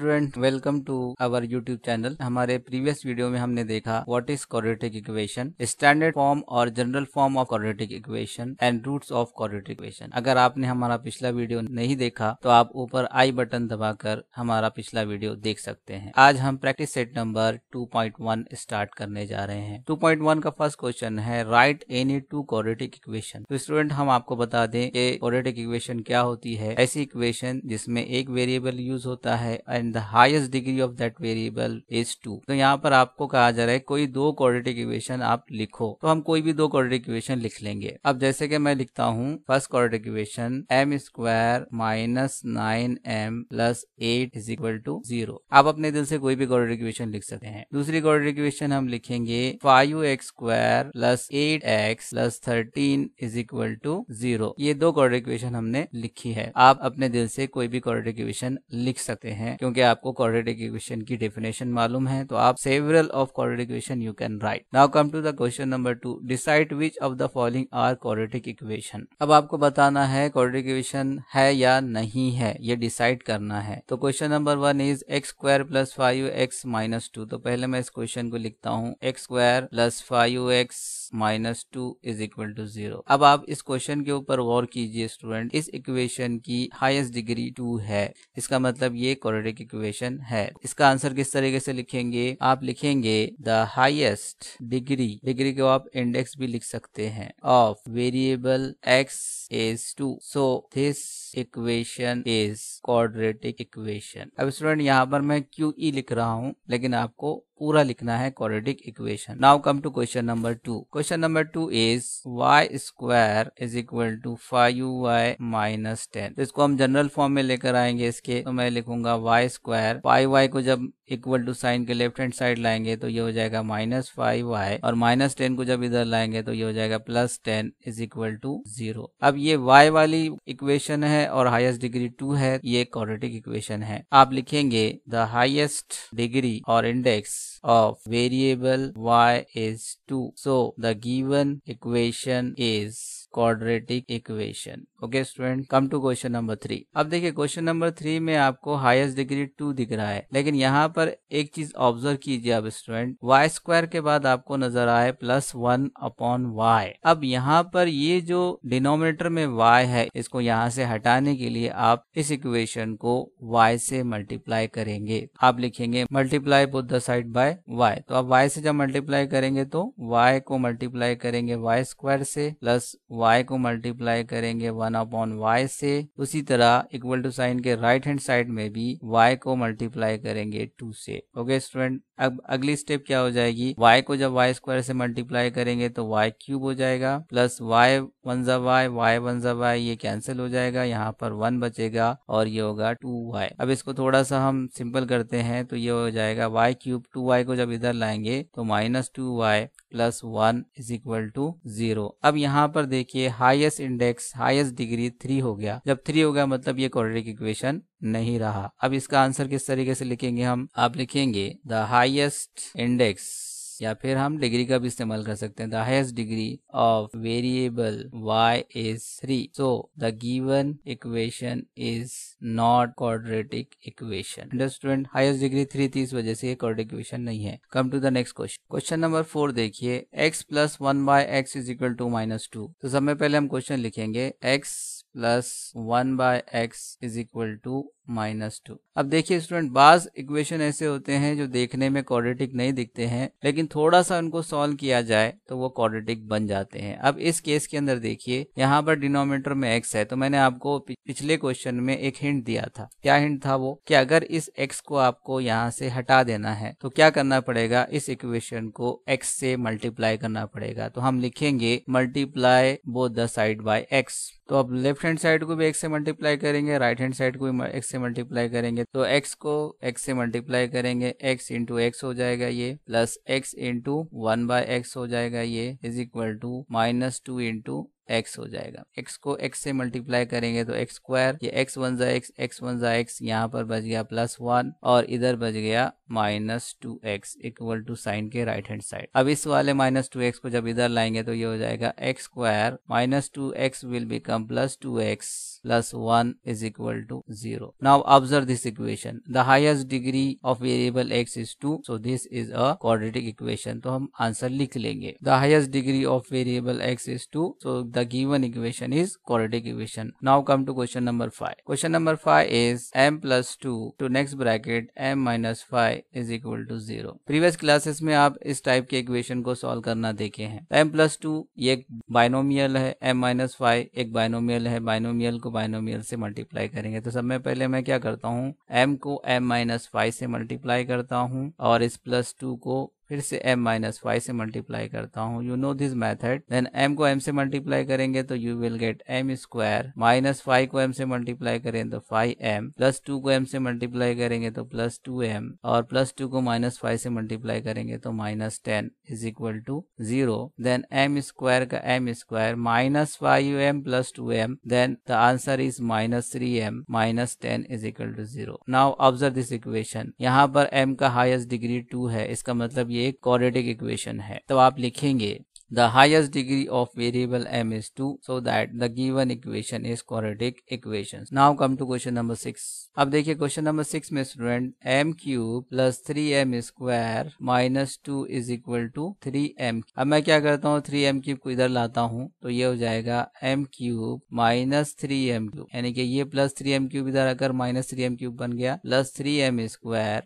Student, welcome to our YouTube channel. हमारे previous video में हमने देखा what is quadratic equation, standard form और general form of quadratic equation and roots of quadratic equation. अगर आपने हमारा पिछला वीडियो नहीं देखा तो आप ऊपर आई बटन दबाकर हमारा पिछला वीडियो देख सकते हैं। आज हम प्रैक्टिस सेट नंबर 2.1 स्टार्ट करने जा रहे हैं। 2.1 का फर्स्ट क्वेश्चन है write any two quadratic equation. तो स्टूडेंट, हम आपको बता दें कि क्वाड्रेटिक इक्वेशन क्या होती है। ऐसी इक्वेशन जिसमें एक वेरिएबल यूज होता है and the highest degree of that variable is 2। तो यहाँ पर आपको कहा जा रहा है कोई दो क्वाड्रेटिक इक्वेशन आप लिखो, तो हम कोई भी दो क्वाड्रेटिक इक्वेशन लिख लेंगे। अब जैसे कि मैं लिखता हूँ first quadratic equation m² - 9m + 8 = 0। आप अपने दिल से कोई भी क्वाड्रेटिक इक्वेशन लिख सकते हैं। दूसरी क्वाड्रेटिक इक्वेशन हम लिखेंगे 5x² + 8x + 13 = 0। ये दो क्वाड्रेटिक इक्वेशन हमने लिखी है। आप अपने दिल से कोई भी क्वाड्रेटिक इक्वेशन लिख सकते हैं, क्योंकि आपको क्वाड्रेटिक इक्वेशन की डेफिनेशन मालूम है। तो आप several of quadratic equation you can write. Now come to the question number 2, decide which of the following are quadratic equation. अब आपको बताना है क्वाड्रेटिक इक्वेशन है या नहीं है, ये डिसाइड करना है। तो question number 1 is x² + 5x - 2। तो पहले मैं इस क्वेश्चन को लिखता हूँ x² + 5x - 2 = 0। अब आप इस क्वेश्चन के ऊपर गौर कीजिए स्टूडेंट। इस इक्वेशन की हाईएस्ट डिग्री 2 है, इसका मतलब ये क्वाड्रेटिक इक्वेशन है। इसका आंसर किस तरीके से लिखेंगे? आप लिखेंगे द हाईएस्ट डिग्री, डिग्री को आप इंडेक्स भी लिख सकते हैं, of variable x is 2, so this equation is quadratic equation। अब स्टूडेंट, यहाँ पर मैं QE लिख रहा हूँ, लेकिन आपको पूरा लिखना है quadratic equation. Now come to question number 2। Question number 2 is y² = 5y - 10। तो इसको हम जनरल फॉर्म में लेकर आएंगे इसके। तो मैं लिखूंगा y², 5y को जब इक्वल टू साइन के लेफ्ट हैंड साइड लाएंगे तो ये हो जाएगा -5y, और -10 को जब इधर लाएंगे तो ये हो जाएगा +10 = 0। अब ये y वाली इक्वेशन है और हाईएस्ट डिग्री 2 है, ये क्वाड्रेटिक इक्वेशन है। आप लिखेंगे द हाईएस्ट डिग्री और index of variable y is 2, so the given equation is quadratic equation. Okay student, come to question number 3। अब देखिए क्वेश्चन नंबर 3 में आपको हाईएस्ट डिग्री 2 दिख रहा है, लेकिन यहाँ पर एक चीज ऑब्जर्व कीजिए आप स्टूडेंट। y² के बाद आपको नजर आए +1/y। अब यहाँ पर ये जो डिनोमिनेटर में y है, इसको यहाँ से हटाने के लिए आप इस इक्वेशन को y से मल्टीप्लाई करेंगे। आप लिखेंगे multiply both the side by y। तो आप y से जब मल्टीप्लाई करेंगे तो y को मल्टीप्लाई करेंगे y² से, प्लस y को मल्टीप्लाई करेंगे 1/y से। उसी तरह इक्वल टू साइन के राइट हैंड साइड में भी y को मल्टीप्लाई करेंगे 2 से। ओके स्टूडेंट, अब अगली स्टेप क्या हो जाएगी? y को जब y² से मल्टीप्लाई करेंगे तो y³ हो जाएगा, प्लस y1/y, ये कैंसिल हो जाएगा, यहाँ पर 1 बचेगा और ये होगा 2y। अब इसको थोड़ा सा हम सिंपल करते हैं तो ये हो जाएगा y³ 2y को जब इधर लाएंगे तो -2y + 1 = 0। अब यहाँ पर देखिए हाईएस्ट इंडेक्स, हाईएस्ट डिग्री 3 हो गया। जब 3 हो गया मतलब ये क्वाड्रेटिक इक्वेशन नहीं रहा। अब इसका आंसर किस तरीके से लिखेंगे हम? आप लिखेंगे द हाईएस्ट इंडेक्स, या फिर हम डिग्री का भी इस्तेमाल कर सकते हैं, the highest degree of variable y is 3, so the given equation is not quadratic equation। Student, highest degree 3 थी, इस वजह से ये क्वाड्रेटिक इक्वेशन नहीं है। Come to the next question. Question number 4 देखिए x + 1/x = -2। तो सबसे पहले हम क्वेश्चन लिखेंगे x + 1/x = -2। अब देखिए स्टूडेंट, बाज इक्वेशन ऐसे होते हैं जो देखने में क्वाड्रेटिक नहीं दिखते हैं, लेकिन थोड़ा सा उनको सॉल्व किया जाए तो वो क्वाड्रेटिक बन जाते हैं। अब इस केस के अंदर देखिए, यहाँ पर डिनोमिनेटर में x है। तो मैंने आपको पिछले क्वेश्चन में एक हिंट दिया था। क्या हिंट था वो? कि अगर इस x को आपको यहाँ से हटा देना है तो क्या करना पड़ेगा? इस इक्वेशन को x से मल्टीप्लाई करना पड़ेगा। तो हम लिखेंगे multiply both the side by x। तो अब लेफ्ट हैंड साइड को भी x से मल्टीप्लाई करेंगे, राइट हैंड साइड को भी x से मल्टीप्लाई करेंगे। तो x को x से मल्टीप्लाई करेंगे, x × x हो जाएगा ये, प्लस x × 1/x हो जाएगा ये, इज इक्वल टू -2 × x हो जाएगा। x को x से मल्टीप्लाई करेंगे तो x स्क्वायर, ये x वन जा x, x वन जा x, यहाँ पर बच गया +1 और इधर बच गया -2x इक्वल टू साइन के राइट हैंड साइड। अब इस वाले -2x को जब इधर लाएंगे तो ये हो जाएगा x square -2x will become +2x +1 is equal to 0। Now observe this equation, the highest degree of variable x is 2, so this is a quadratic equation. तो हम आंसर लिख लेंगे, the highest degree of variable x is 2, so the given equation is quadratic equation. Now come to question number 5. Question number 5 is m plus 2 to next bracket m minus 5 is equal to 0. Previous classes में आप इस type के equation को solve करना देखे हैं। m plus 2 ये एक binomial है, m minus 5 एक binomial है, binomial को binomial से multiply करेंगे। तो सब में पहले मैं क्या करता हूँ, m को m minus 5 से multiply करता हूँ और इस plus 2 को फिर से m-5 से मल्टीप्लाई करता हूँ। You know this method. Then m को m से मल्टीप्लाई करेंगे तो you will get m square, -5 को m से मल्टीप्लाई करें तो 5m, +2 को m से मल्टीप्लाई करेंगे तो +2m और +2 को -5 से मल्टीप्लाई करेंगे तो -10 is equal to 0। Then m square का m square -5m +2m, then the answer is -3m -10 is equal to 0। Now observe this equation, यहाँ पर m का हाईएस्ट डिग्री 2 है, इसका मतलब एक क्वाड्रेटिक इक्वेशन है। तो आप लिखेंगे the highest degree of variable m is 2, so that the given equation is quadratic equations. Now come to question number 6. अब देखिए क्वेश्चन नंबर 6 में student m cube plus 3m square -2 is equal to 3m। अब मैं क्या करता हूँ, 3m cube को इधर लाता हूँ तो ये हो जाएगा m क्यूब -3m क्यूब, यानी कि ये +3m क्यूब इधर आकर -3m क्यूब बन गया, +3m square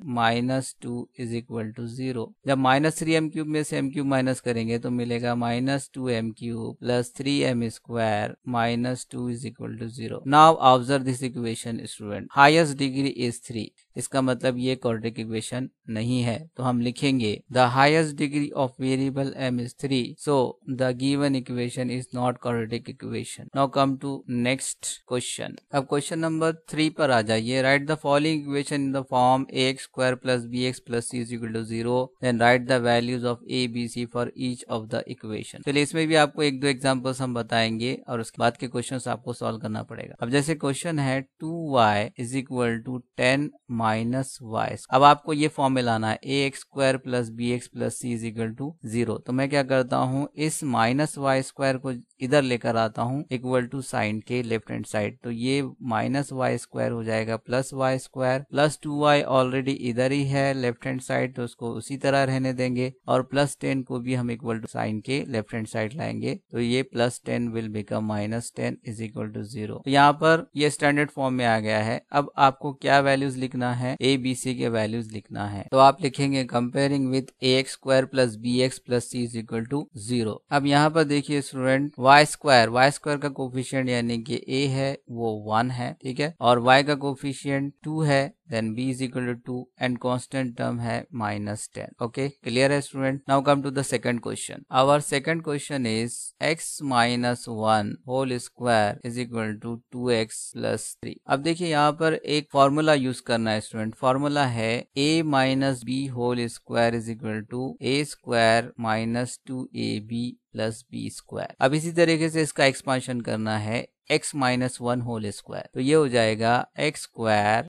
-2 is equal to 0। जब -3m क्यूब में से m क्यूब माइनस करेंगे तो मिलेगा -2m cube plus 3m square -2 is equal to 0. Now observe this equation student. Highest degree is 3. इसका मतलब ये क्वाड्रेटिक इक्वेशन नहीं है। तो हम लिखेंगे the highest degree of variable m is 3, so the given equation is not quadratic equation. Now come to next question. अब question number 3 पर आ जाइए। Write the following equation in the form ax square plus bx plus c is equal to 0, then write the values of a b c for each of the equation. चलिए इसमें भी आपको 1-2 examples हम बताएंगे और उसके बाद के क्वेश्चन आपको सोल्व करना पड़ेगा। अब जैसे क्वेश्चन है 2y is equal to 10 -y। अब आपको ये फॉर्म में लाना है ax square plus bx plus c is equal to 0। तो मैं क्या करता हूँ, इस -y स्क्वायर को इधर लेकर आता हूँ इक्वल टू साइन के लेफ्ट हैंड साइड, तो ये -y स्क्वायर हो जाएगा +y स्क्वायर, +2y ऑलरेडी इधर ही है लेफ्ट हैंड साइड तो उसको उसी तरह रहने देंगे और +10 को भी हम इक्वल टू साइन के लेफ्ट हैंड साइड लाएंगे तो ये +10 will become -10 is equal to 0। यहाँ पर ये स्टैंडर्ड फॉर्म में आ गया है। अब आपको क्या वैल्यूज लिखना है, ए बी सी के वैल्यूज लिखना है। तो आप लिखेंगे comparing with ax square plus bx plus c is equal to 0। अब यहाँ पर देखिए स्टूडेंट y स्क्वायर का कोफिशिएंट यानी कि a है वो 1 है, ठीक है, और y का कोफिशिएंट 2 है, then b is equal to 2 and constant term है -10। ओके, क्लियर है student. Now come to the second question. Our second question is x -1 whole square is equal to 2x plus 3। अब देखिए यहाँ पर एक formula use करना है student. Formula है a minus B whole square is equal to a square -2ab plus B square. अब इसी तरीके से इसका एक्सपांशन करना है x -1 होल स्क्वायर, तो ये हो जाएगा x square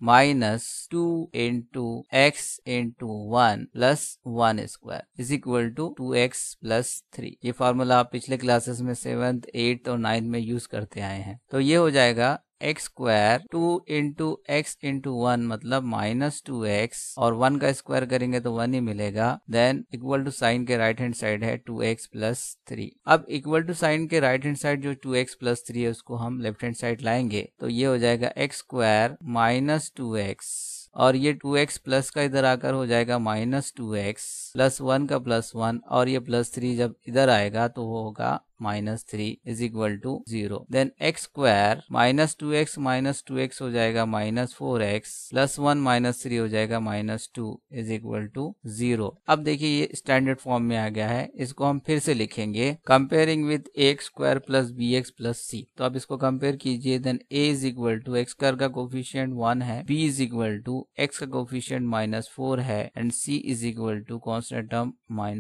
-2 into x into 1 plus 1 square is equal to 2x plus 3। ये फार्मूला आप पिछले क्लासेस में 7th, 8th और 9th में यूज करते आए हैं। तो ये हो जाएगा x square 2 into x into 1 मतलब -2x और 1 का स्क्वायर करेंगे तो 1 ही मिलेगा, देन इक्वल टू साइन के राइट हैंड साइड है 2x प्लस 3। अब इक्वल टू साइन के राइट हैंड साइड जो 2x प्लस 3 है उसको हम लेफ्ट हैंड साइड लाएंगे तो ये हो जाएगा x स्क्वायर -2x और ये 2x प्लस का इधर आकर हो जाएगा -2x प्लस 1 का +1 और ये +3 जब इधर आएगा तो वो होगा -3 is equal to 0। Then x square -2x -2x हो जाएगा -4x प्लस 1 -3 हो जाएगा -2 इज इक्वल टू 0। अब देखिए ये स्टैंडर्ड फॉर्म में आ गया है, इसको हम फिर से लिखेंगे comparing with ax square plus bx plus c। तो आप इसको कंपेयर कीजिए, then a is equal to x square का कोफिशिएंट 1 है, b is equal to x का कोफिशिएंट -4 है and c is equal to constant term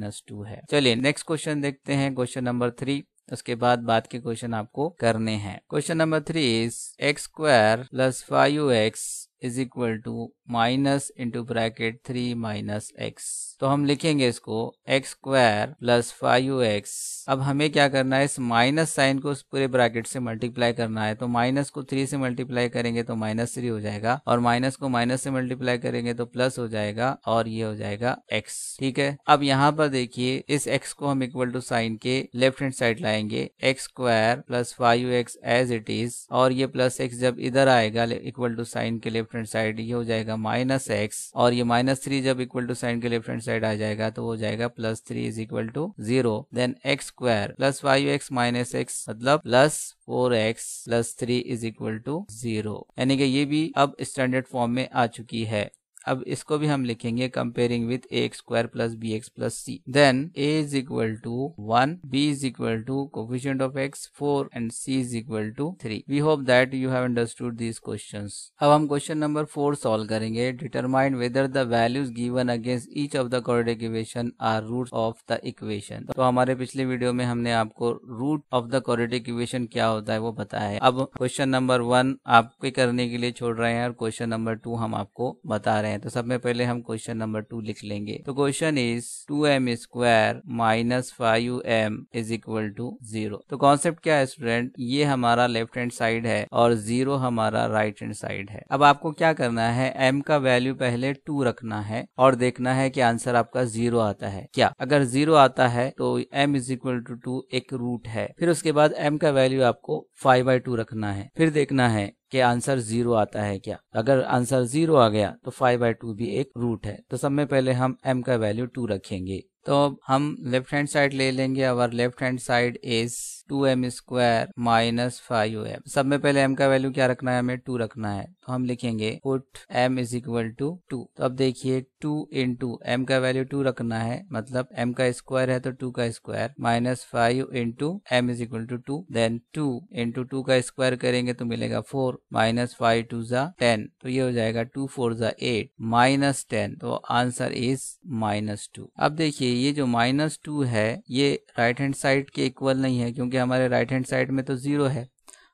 -2 है। चलिए नेक्स्ट क्वेश्चन देखते हैं। Question number 3। उसके बाद के क्वेश्चन आपको करने हैं। Question number 3 is x square plus 5x is equal to minus into bracket 3 minus x। तो हम लिखेंगे इसको एक्स स्क्वायर प्लस 5x। अब हमें क्या करना है, इस माइनस साइन को उस पूरे ब्रैकेट से मल्टीप्लाई करना है। तो माइनस को 3 से मल्टीप्लाई करेंगे तो -3 हो जाएगा, और माइनस को माइनस से मल्टीप्लाई करेंगे तो प्लस हो जाएगा, और ये हो जाएगा x। ठीक है, अब यहाँ पर देखिए इस x को हम इक्वल टू साइन के लेफ्ट हैंड साइड लाएंगे, X square plus 5x as it is, और ये प्लस x जब इधर आएगा इक्वल टू साइन के लेफ्ट हैंड साइड, ये हो जाएगा -x, और ये -3 जब इक्वल टू साइन के लेफ्ट हैंड साइड आ जाएगा तो हो जाएगा +3 is equal to 0। Then X square plus 5x minus x मतलब +4x plus 3 is equal to 0, यानी कि ये भी अब स्टैंडर्ड फॉर्म में आ चुकी है। अब इसको भी हम लिखेंगे comparing with ax square plus bx plus c। Then a is equal to 1, b is equal to coefficient of x 4 and c is equal to 3। We hope that you have understood these questions. अब हम question number 4 solve करेंगे। Determine whether the values given against each of the quadratic equation are roots of the equation. तो हमारे पिछले video में हमने आपको root of the quadratic equation क्या होता है वो बताया है। अब क्वेश्चन नंबर 1 आपके करने के लिए छोड़ रहे हैं और क्वेश्चन नंबर 2 हम आपको बता रहे हैं। तो सब में पहले हम क्वेश्चन नंबर 2 लिख लेंगे। तो question is 2m square minus 5m is equal to 0। तो कॉन्सेप्ट क्या है स्टूडेंट, ये हमारा लेफ्ट हैंड साइड है और 0 हमारा राइट हैंड साइड है। अब आपको क्या करना है, m का वैल्यू पहले 2 रखना है और देखना है कि आंसर आपका 0 आता है क्या। अगर 0 आता है तो m इज इक्वल टू 2 एक रूट है। फिर उसके बाद m का वैल्यू आपको 5/2 रखना है, फिर देखना है कि आंसर 0 आता है क्या। अगर आंसर 0 आ गया तो 5/2 भी एक रूट है। तो सब में पहले हम m का वैल्यू 2 रखेंगे। तो हम लेफ्ट हैंड साइड ले लेंगे। Our left hand side is 2m square minus 5m। सब में पहले m का वैल्यू क्या रखना है, हमें 2 रखना है। तो हम लिखेंगे put m is equal to 2। तो अब देखिए 2 इंटू m का वैल्यू 2 रखना है, मतलब m का स्क्वायर है तो 2 का square minus 5 into m is equal to 2। Then 2 into 2 का स्क्वायर करेंगे तो मिलेगा 4 माइनस 5 2 जा 10। तो ये हो जाएगा 2 4 जा 8 माइनस 10। तो आंसर इज -2। अब देखिए ये जो -2 है ये राइट हैंड साइड के इक्वल नहीं है, क्योंकि हमारे राइट हैंड साइड में तो 0 है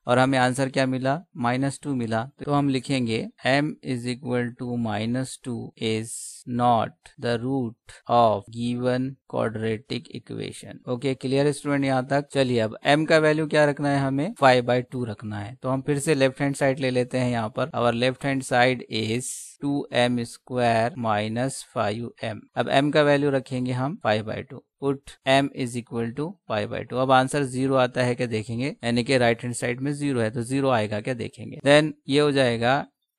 और हमें आंसर क्या मिला, -2 मिला। तो हम लिखेंगे m is equal to -2 is not the root of given quadratic equation. Okay, clear student यहाँ तक। चलिए अब m का वैल्यू क्या रखना है, हमें 5/2 रखना है। तो हम फिर से लेफ्ट हैंड साइड ले लेते हैं। यहाँ पर और left hand side is 2m square minus 5m। अब m का वैल्यू रखेंगे हम 5/2। Put m is equal to 5/2। अब आंसर 0 आता है क्या देखेंगे, यानी कि राइट हैंड साइड में 0 है तो 0 आएगा क्या देखेंगे। देन ये हो जाएगा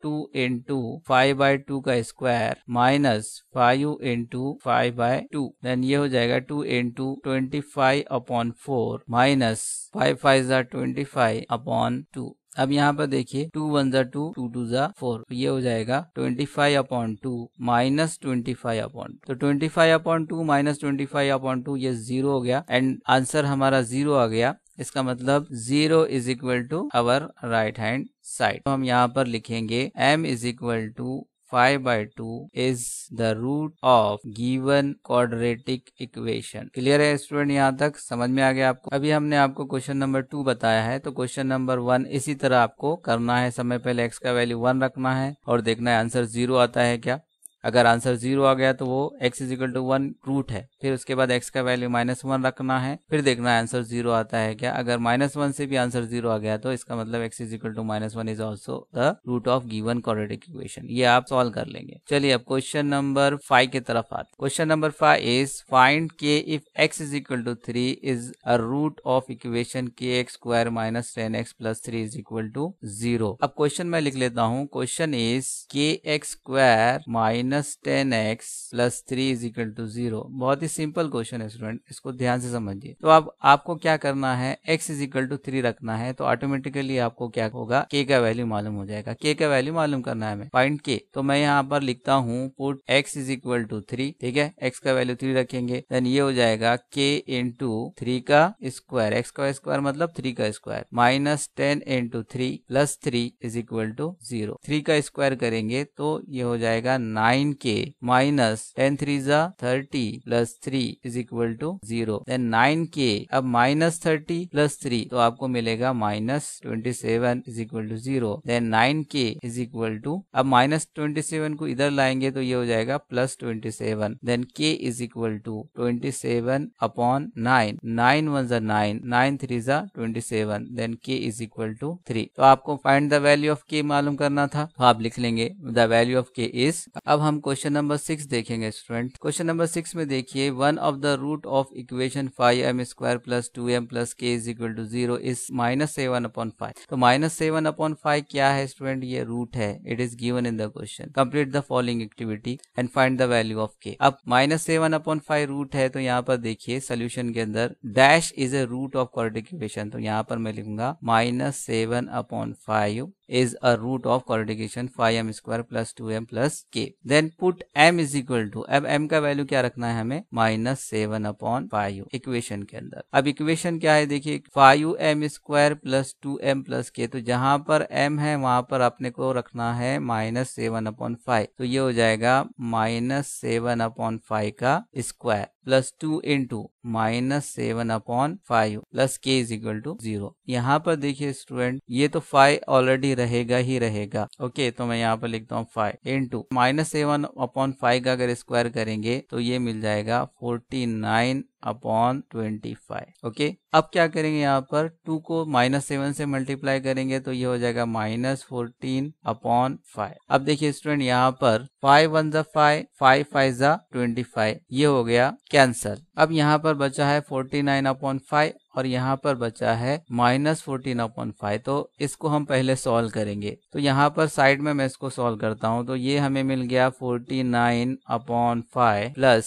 2 इंटू 5/2 का स्क्वायर माइनस 5 इंटू 5/2। देन ये हो जाएगा 2 इंटू 25/4 माइनस 5 5 जा 25/2। अब यहाँ पर देखिए 2 1 जा 2 2 2 जा 4। ये हो जाएगा 25/2 माइनस 25/2। तो 25/2 माइनस 25/2 ये 0 हो गया एंड आंसर हमारा 0 आ गया। इसका मतलब 0 is equal to our right hand side. तो हम यहाँ पर लिखेंगे m is equal to 5/2 is the root of given quadratic equation. Clear है स्टूडेंट यहाँ तक, समझ में आ गया आपको। अभी हमने आपको क्वेश्चन नंबर 2 बताया है, तो क्वेश्चन नंबर 1 इसी तरह आपको करना है। समय पहले x का वैल्यू 1 रखना है और देखना है आंसर 0 आता है क्या। अगर आंसर 0 आ गया तो वो x is equal to 1 root है। फिर उसके बाद x का वैल्यू -1 रखना है, फिर देखना है आंसर 0 आता है क्या। अगर -1 से भी आंसर 0 आ गया तो इसका मतलब x is equal to -1 is also the root of given quadratic equation. ये आप सॉल्व कर लेंगे। चलिए अब क्वेश्चन नंबर 5 की तरफ आते। Question number 5 is find K if x is equal to 3 is a root of equation K X square minus 10x plus 3 is equal to 0। अब क्वेश्चन मैं लिख लेता हूँ। Question is K X square minus 10x plus 3 is equal to 0। बहुत ही simple question है student, इसको ध्यान से समझिए। तो अब आपको क्या करना है, x इज इक्वल टू 3 रखना है। तो ऑटोमेटिकली आपको क्या होगा, k का वैल्यू मालूम हो जाएगा। k का वैल्यू मालूम करना है हमें, फाइंड k। तो मैं यहाँ पर लिखता हूँ put x is equal to 3। ठीक है, x का वैल्यू 3 रखेंगे। देन ये हो जाएगा k इंटू 3 का स्क्वायर, x का स्क्वायर मतलब 3 का square minus 10 into 3 plus 3 is equal to 0। 3 का स्क्वायर करेंगे तो ये हो जाएगा 9 9k minus 10 3s are 30 plus 3 is equal to 0. Then 9k अब minus 30 plus 3 तो आपको मिलेगा minus 27 is equal to 0. Then 9k is equal to अब minus 27 को इधर लाएंगे तो ये हो जाएगा plus 27. Then k is equal to 27 upon 9. 9 ones are 9. 9 3s are 27. Then k is equal to 3. तो आपको find the value of k मालूम करना था तो आप लिख लेंगे the value of k is. अब हम क्वेश्चन नंबर 6 देखेंगे स्टूडेंट. क्वेश्चन नंबर 6 में देखिए one of the root of equation 5m square plus 2m plus k is equal to 0 is minus 7 upon 5. तो माइनस 7 अपॉन 5 क्या है स्टूडेंट? ये root है. It is given in the question. Complete the following activity and find the value of k. अब minus 7 upon 5 root है तो यहाँ पर देखिए सोल्यूशन के अंदर dash is a root of quadratic equation. तो यहाँ पर मैं लिखूंगा minus 7 upon 5 is a root of quadratic equation 5m square plus 2m plus k. Then put m is equal to. अब m का वैल्यू क्या रखना है हमें? माइनस 7 अपॉन 5 इक्वेशन के अंदर. अब इक्वेशन क्या है देखिए 5m square plus 2m plus k. तो जहां पर m है वहां पर आपने को रखना है माइनस 7 अपॉन 5. तो ये हो जाएगा माइनस 7 अपॉन 5 का square plus 2 into minus 7 upon 5 plus k is equal to 0. यहाँ पर देखिए स्टूडेंट ये तो 5 ऑलरेडी रहेगा ही रहेगा. ओके तो मैं यहाँ पर लिखता हूँ 5 इंटू माइनस 7 अपॉन 5 का अगर स्क्वायर करेंगे तो ये मिल जाएगा 49 अपॉन 25. ओके अब क्या करेंगे यहाँ पर 2 को माइनस 7 से मल्टीप्लाई करेंगे तो ये हो जाएगा माइनस 14 अपॉन 5. अब देखिए स्टूडेंट यहाँ पर 5 1 जा 5 5 5 जा 25 ये हो गया कैंसल. अब यहाँ पर बचा है 49 अपॉन 5 और यहाँ पर बचा है माइनस 14 अपॉन 5. तो इसको हम पहले सॉल्व करेंगे. तो यहाँ पर साइड में मैं इसको सॉल्व करता हूँ तो ये हमें मिल गया 49 अपॉन 5 प्लस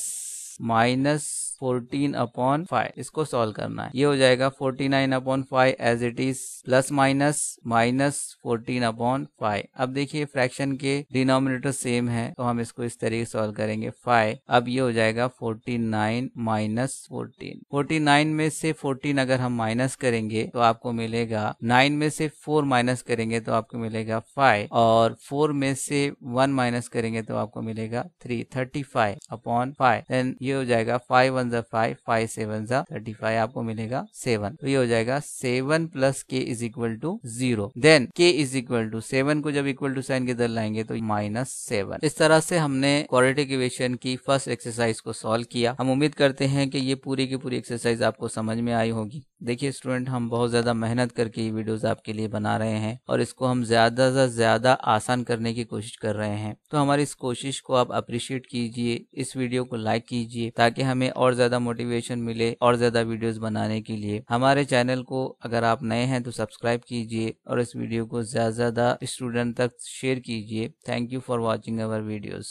माइनस 14 अपॉन 5. इसको सॉल्व करना है. ये हो जाएगा 49 upon 5 as it is plus minus minus 14 upon 5. अब देखिए फ्रैक्शन के डिनोमिनेटर सेम है तो हम इसको इस तरीके से सॉल्व करेंगे 5. अब ये हो जाएगा 49 माइनस 14. 49 में से 14 अगर हम माइनस करेंगे तो आपको मिलेगा 9 में से 4 माइनस करेंगे तो आपको मिलेगा 5 और 4 में से 1 माइनस करेंगे तो आपको मिलेगा 3. 35 अपॉन 5. देन ये हो जाएगा 5 5 5 7 जा 35 आपको मिलेगा 7. तो ये हो जाएगा 7 plus k is equal to 0. Then k is equal to 7 को जब इक्वल टू साइन के इधर लाएंगे तो माइनस 7. इस तरह से हमने क्वाड्रेटिक इक्वेशन की फर्स्ट एक्सरसाइज को सॉल्व किया. हम उम्मीद करते हैं कि ये पूरी की पूरी एक्सरसाइज आपको समझ में आई होगी. देखिए स्टूडेंट हम बहुत ज्यादा मेहनत करके ये वीडियोस आपके लिए बना रहे हैं और इसको हम ज्यादा से ज्यादा आसान करने की कोशिश कर रहे हैं. तो हमारी इस कोशिश को आप अप्रिशिएट कीजिए. इस वीडियो को लाइक कीजिए ताकि हमें और ज्यादा मोटिवेशन मिले और ज्यादा वीडियोस बनाने के लिए. हमारे चैनल को अगर आप नए हैं तो सब्सक्राइब कीजिए और इस वीडियो को ज्यादा से ज्यादा स्टूडेंट तक शेयर कीजिए. Thank you for watching our videos.